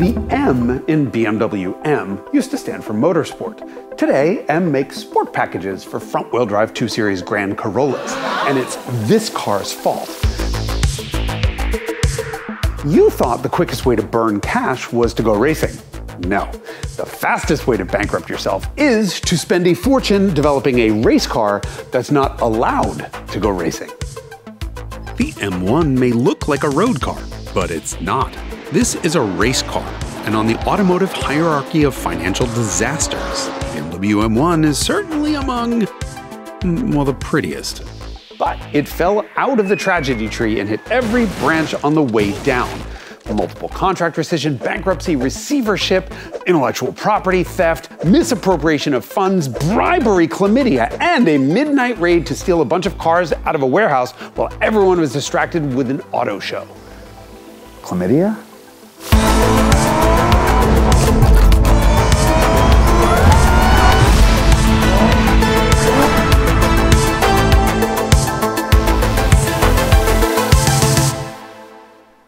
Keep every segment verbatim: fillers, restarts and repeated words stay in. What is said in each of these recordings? The M in B M W M used to stand for motorsport. Today, M makes sport packages for front-wheel drive two series Grand Corollas, and it's this car's fault. You thought the quickest way to burn cash was to go racing. No. The fastest way to bankrupt yourself is to spend a fortune developing a race car that's not allowed to go racing. The M one may look like a road car, but it's not. This is a race car, and on the automotive hierarchy of financial disasters, B M W M one is certainly among, well, the prettiest. But it fell out of the tragedy tree and hit every branch on the way down. Multiple contract rescission, bankruptcy, receivership, intellectual property theft, misappropriation of funds, bribery, chlamydia, and a midnight raid to steal a bunch of cars out of a warehouse while everyone was distracted with an auto show. Chlamydia?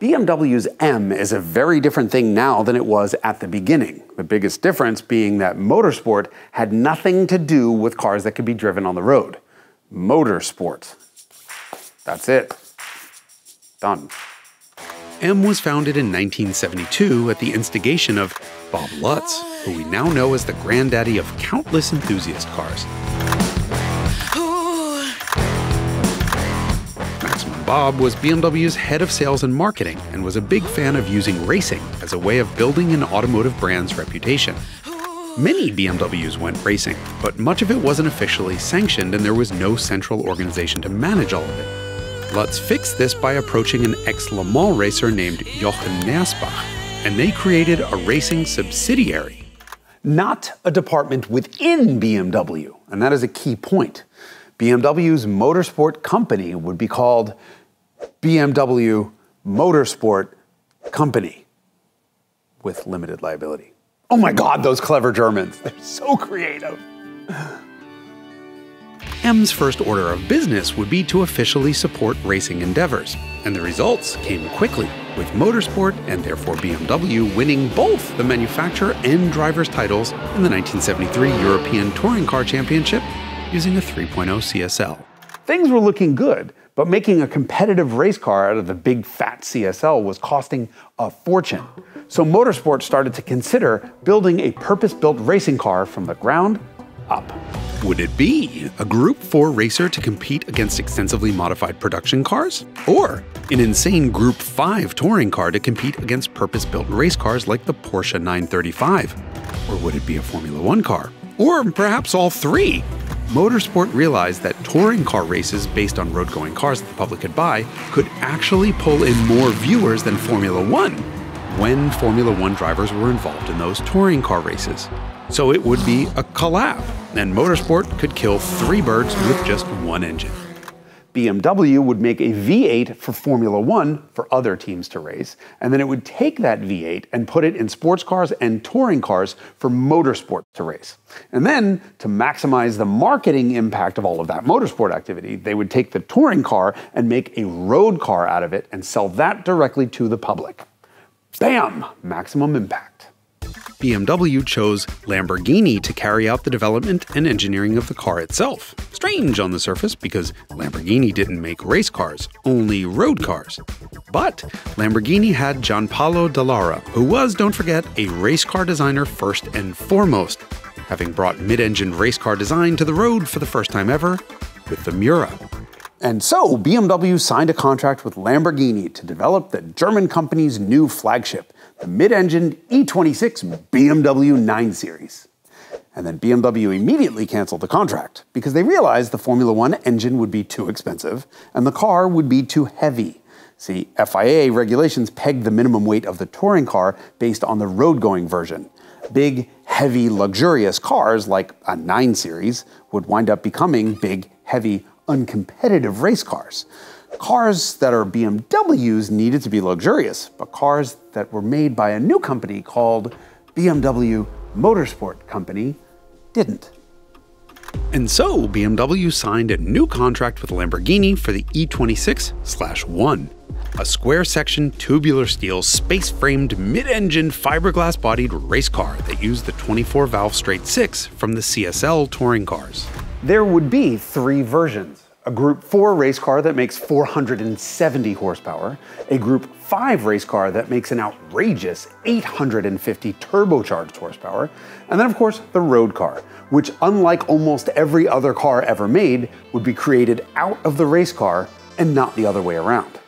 B M W's M is a very different thing now than it was at the beginning. The biggest difference being that motorsport had nothing to do with cars that could be driven on the road. Motorsport. That's it. Done. M was founded in nineteen seventy-two at the instigation of Bob Lutz, who we now know as the granddaddy of countless enthusiast cars. Bob was B M W's head of sales and marketing and was a big fan of using racing as a way of building an automotive brand's reputation. Many B M Ws went racing, but much of it wasn't officially sanctioned and there was no central organization to manage all of it. Lutz fixed this by approaching an ex-Le Mans racer named Jochen Neerspach, and they created a racing subsidiary. Not a department within B M W, and that is a key point. B M W's motorsport company would be called B M W Motorsport Company with limited liability. Oh my God, those clever Germans, they're so creative. M's first order of business would be to officially support racing endeavors, and the results came quickly, with motorsport and therefore B M W winning both the manufacturer and driver's titles in the nineteen seventy-three European Touring Car Championship using a three point oh C S L. Things were looking good, but making a competitive race car out of the big fat C S L was costing a fortune. So motorsport started to consider building a purpose-built racing car from the ground up. Would it be a Group four racer to compete against extensively modified production cars? Or an insane Group five touring car to compete against purpose-built race cars like the Porsche nine thirty-five? Or would it be a Formula one car? Or perhaps all three? Motorsport realized that touring car races based on road-going cars that the public could buy could actually pull in more viewers than Formula one when Formula one drivers were involved in those touring car races. So it would be a collab, and motorsport could kill three birds with just one engine. B M W would make a V eight for Formula one for other teams to race, and then it would take that V eight and put it in sports cars and touring cars for motorsport to race. And then, to maximize the marketing impact of all of that motorsport activity, they would take the touring car and make a road car out of it and sell that directly to the public. Bam! Maximum impact. B M W chose Lamborghini to carry out the development and engineering of the car itself. Strange on the surface because Lamborghini didn't make race cars, only road cars. But Lamborghini had Gianpaolo Dallara, who was, don't forget, a race car designer first and foremost, having brought mid-engine race car design to the road for the first time ever with the Miura. And so B M W signed a contract with Lamborghini to develop the German company's new flagship, the mid-engined E twenty-six B M W nine series. And then B M W immediately canceled the contract because they realized the Formula one engine would be too expensive and the car would be too heavy. See, F I A regulations pegged the minimum weight of the touring car based on the road-going version. Big, heavy, luxurious cars like a nine series would wind up becoming big, heavy, uncompetitive race cars. Cars that are B M Ws needed to be luxurious, but cars that were made by a new company called B M W Motorsport Company didn't. And so B M W signed a new contract with Lamborghini for the E twenty-six slash one. a square section tubular steel space framed mid-engine fiberglass bodied race car that used the twenty-four valve straight six from the C S L touring cars. There would be three versions. A Group four race car that makes four hundred seventy horsepower, a Group five race car that makes an outrageous eight hundred fifty turbocharged horsepower, and then of course the road car, which unlike almost every other car ever made, would be created out of the race car and not the other way around.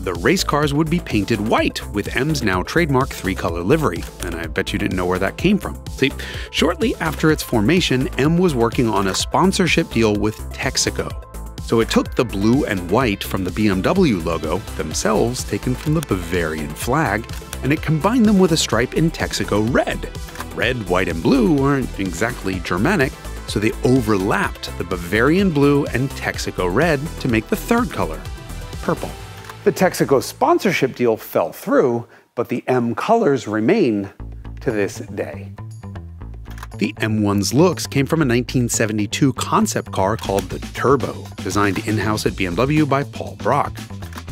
The race cars would be painted white with M's now trademark three-color livery, and I bet you didn't know where that came from. See, shortly after its formation, M was working on a sponsorship deal with Texaco. So it took the blue and white from the B M W logo, themselves taken from the Bavarian flag, and it combined them with a stripe in Texaco red. Red, white, and blue aren't exactly Germanic, so they overlapped the Bavarian blue and Texaco red to make the third color, purple. The Texaco sponsorship deal fell through, but the M colors remain to this day. The M one's looks came from a nineteen seventy-two concept car called the Turbo, designed in-house at B M W by Paul Brock.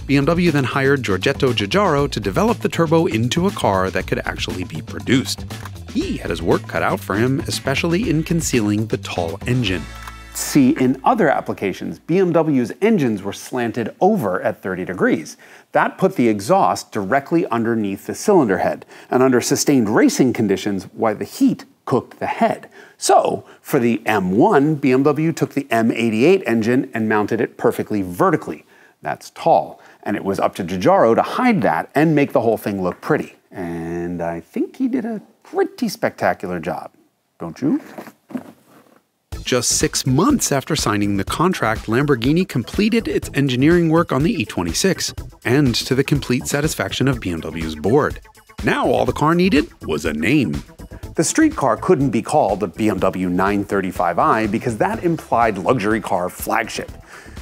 B M W then hired Giorgetto Giugiaro to develop the Turbo into a car that could actually be produced. He had his work cut out for him, especially in concealing the tall engine. See, in other applications, B M W's engines were slanted over at thirty degrees. That put the exhaust directly underneath the cylinder head, and under sustained racing conditions, why the heat cooked the head. So, for the M one, B M W took the M eighty-eight engine and mounted it perfectly vertically. That's tall, and it was up to Giugiaro to hide that and make the whole thing look pretty. And I think he did a pretty spectacular job, don't you? Just six months after signing the contract, Lamborghini completed its engineering work on the E twenty-six, and to the complete satisfaction of B M W's board. Now all the car needed was a name. The street car couldn't be called a B M W nine thirty-five i because that implied luxury car flagship.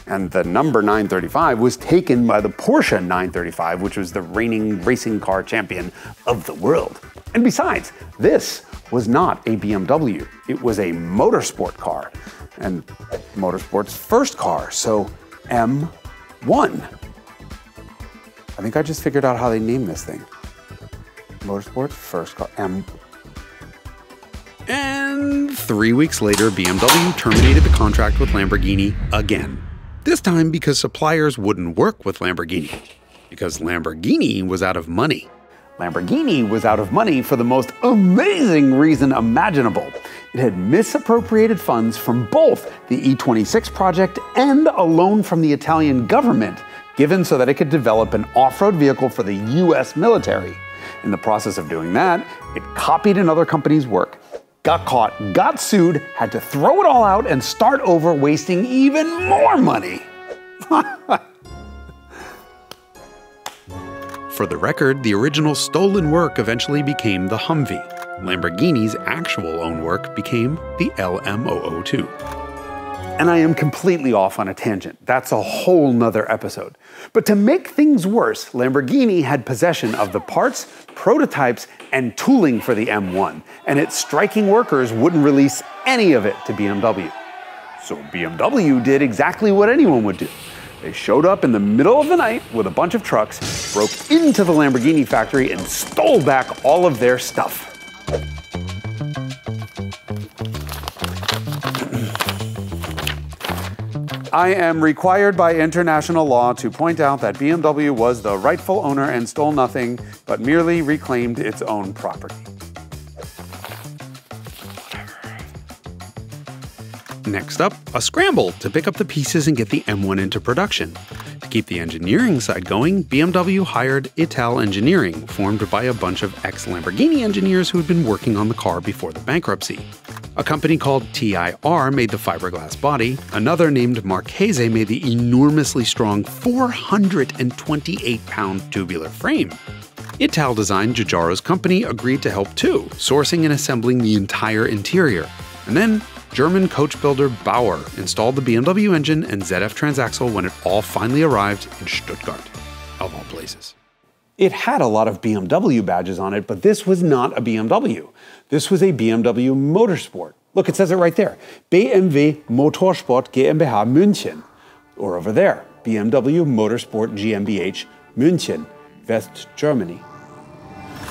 And the number nine thirty-five was taken by the Porsche nine thirty-five, which was the reigning racing car champion of the world. And besides, this was not a B M W, it was a motorsport car, and motorsport's first car, so M one. I think I just figured out how they named this thing. Motorsport's first car, M. And three weeks later, B M W terminated the contract with Lamborghini again. This time because suppliers wouldn't work with Lamborghini, because Lamborghini was out of money. Lamborghini was out of money for the most amazing reason imaginable. It had misappropriated funds from both the E twenty-six project and a loan from the Italian government, given so that it could develop an off-road vehicle for the U S military. In the process of doing that, it copied another company's work, got caught, got sued, had to throw it all out and start over, wasting even more money. For the record, the original stolen work eventually became the Humvee. Lamborghini's actual own work became the L M zero zero two. And I am completely off on a tangent. That's a whole nother episode. But to make things worse, Lamborghini had possession of the parts, prototypes, and tooling for the M one, and its striking workers wouldn't release any of it to B M W. So B M W did exactly what anyone would do. They showed up in the middle of the night with a bunch of trucks, broke into the Lamborghini factory, and stole back all of their stuff. I am required by international law to point out that B M W was the rightful owner and stole nothing, but merely reclaimed its own property. Next up, a scramble to pick up the pieces and get the M one into production. To keep the engineering side going, B M W hired Ital Engineering, formed by a bunch of ex-Lamborghini engineers who had been working on the car before the bankruptcy. A company called T I R made the fiberglass body, another named Marchese made the enormously strong four hundred twenty-eight pound tubular frame. Ital Design, Giugiaro's company, agreed to help too, sourcing and assembling the entire interior. And then, German coach builder Bauer installed the B M W engine and Z F transaxle when it all finally arrived in Stuttgart, of all places. It had a lot of B M W badges on it, but this was not a B M W. This was a B M W Motorsport. Look, it says it right there. B M W Motorsport GmbH München, or over there, B M W Motorsport GmbH, München, West Germany.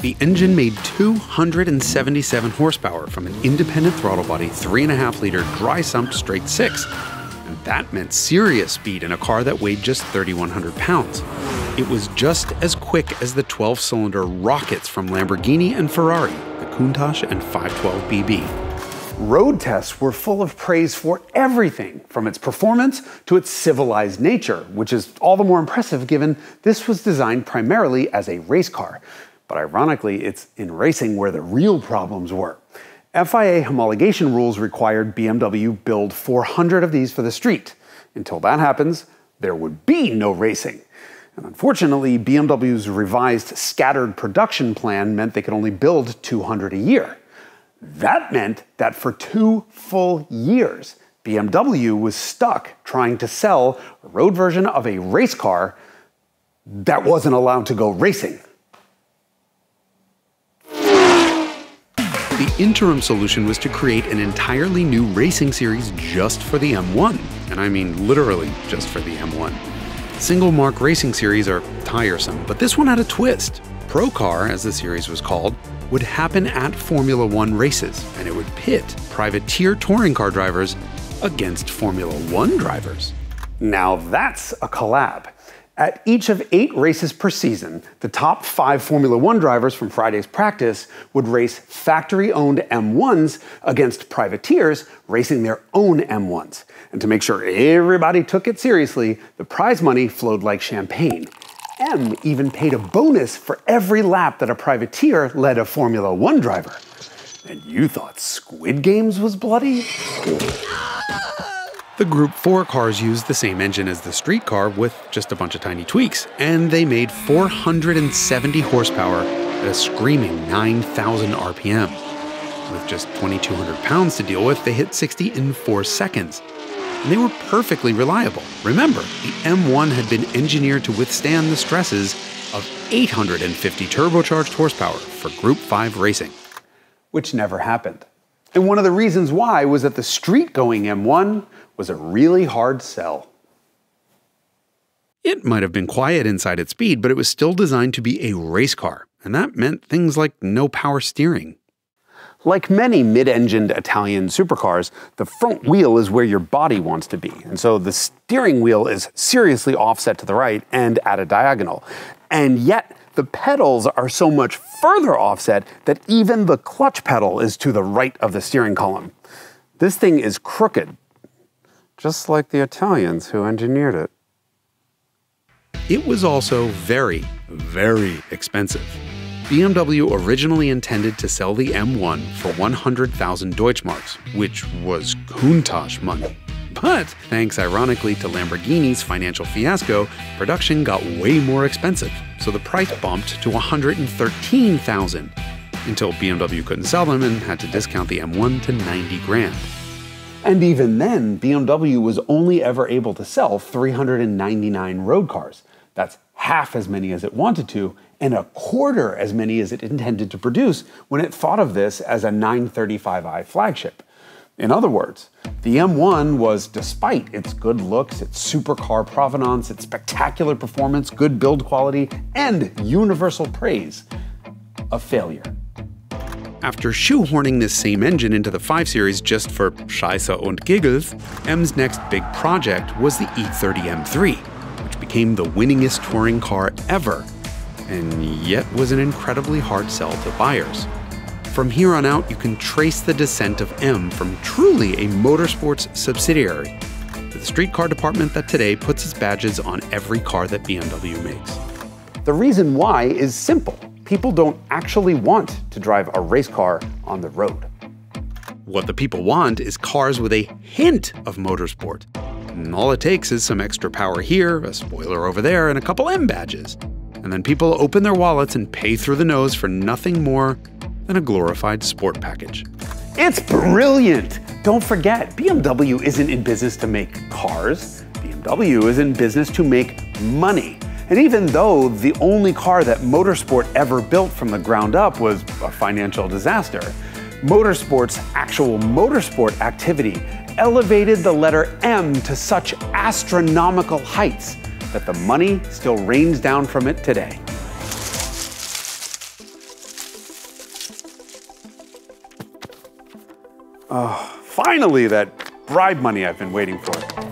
The engine made two hundred seventy-seven horsepower from an independent throttle body three point five liter dry sump straight six. And that meant serious speed in a car that weighed just three thousand one hundred pounds. It was just as quick as the twelve cylinder rockets from Lamborghini and Ferrari, the Countach and five twelve B B. Road tests were full of praise for everything, from its performance to its civilized nature, which is all the more impressive given this was designed primarily as a race car. But ironically, it's in racing where the real problems were. F I A homologation rules required B M W build four hundred of these for the street. Until that happens, there would be no racing. And unfortunately, B M W's revised scattered production plan meant they could only build two hundred a year. That meant that for two full years, B M W was stuck trying to sell a road version of a race car that wasn't allowed to go racing. The interim solution was to create an entirely new racing series just for the M one. And I mean literally just for the M one. Single mark racing series are tiresome, but this one had a twist. Procar, as the series was called, would happen at Formula One races, and it would pit privateer touring car drivers against Formula One drivers. Now that's a collab. At each of eight races per season, the top five Formula One drivers from Friday's practice would race factory-owned M ones against privateers racing their own M ones. And to make sure everybody took it seriously, the prize money flowed like champagne. M even paid a bonus for every lap that a privateer led a Formula One driver. And you thought Squid Games was bloody? The Group four cars used the same engine as the street car with just a bunch of tiny tweaks, and they made four hundred seventy horsepower at a screaming nine thousand R P M. With just twenty-two hundred pounds to deal with, they hit sixty in four seconds. And they were perfectly reliable. Remember, the M one had been engineered to withstand the stresses of eight hundred fifty turbocharged horsepower for Group five racing. Which never happened. And one of the reasons why was that the street-going M one was a really hard sell. It might have been quiet inside its speed, but it was still designed to be a race car. And that meant things like no power steering. Like many mid-engined Italian supercars, the front wheel is where your body wants to be, and so the steering wheel is seriously offset to the right and at a diagonal. And yet, the pedals are so much further offset that even the clutch pedal is to the right of the steering column. This thing is crooked, just like the Italians who engineered it. It was also very, very expensive. B M W originally intended to sell the M one for one hundred thousand Deutschmarks, which was Countach money. But thanks ironically to Lamborghini's financial fiasco, production got way more expensive, so the price bumped to one hundred thirteen thousand, until B M W couldn't sell them and had to discount the M one to ninety grand. And even then, B M W was only ever able to sell three hundred ninety-nine road cars. That's half as many as it wanted to, and a quarter as many as it intended to produce when it thought of this as a nine thirty-five i flagship. In other words, the M one was, despite its good looks, its supercar provenance, its spectacular performance, good build quality, and universal praise, a failure. After shoehorning this same engine into the five series just for Scheiße und Giggles, M's next big project was the E thirty M three. Became the winningest touring car ever, and yet was an incredibly hard sell to buyers. From here on out, you can trace the descent of M from truly a motorsports subsidiary to the street car department that today puts its badges on every car that B M W makes. The reason why is simple. People don't actually want to drive a race car on the road. What the people want is cars with a hint of motorsport. And all it takes is some extra power here, a spoiler over there, and a couple M badges. And then people open their wallets and pay through the nose for nothing more than a glorified sport package. It's brilliant! Don't forget, B M W isn't in business to make cars. B M W is in business to make money. And even though the only car that Motorsport ever built from the ground up was a financial disaster, Motorsport's actual motorsport activity elevated the letter M to such astronomical heights that the money still rains down from it today. Oh, finally that bribe money I've been waiting for.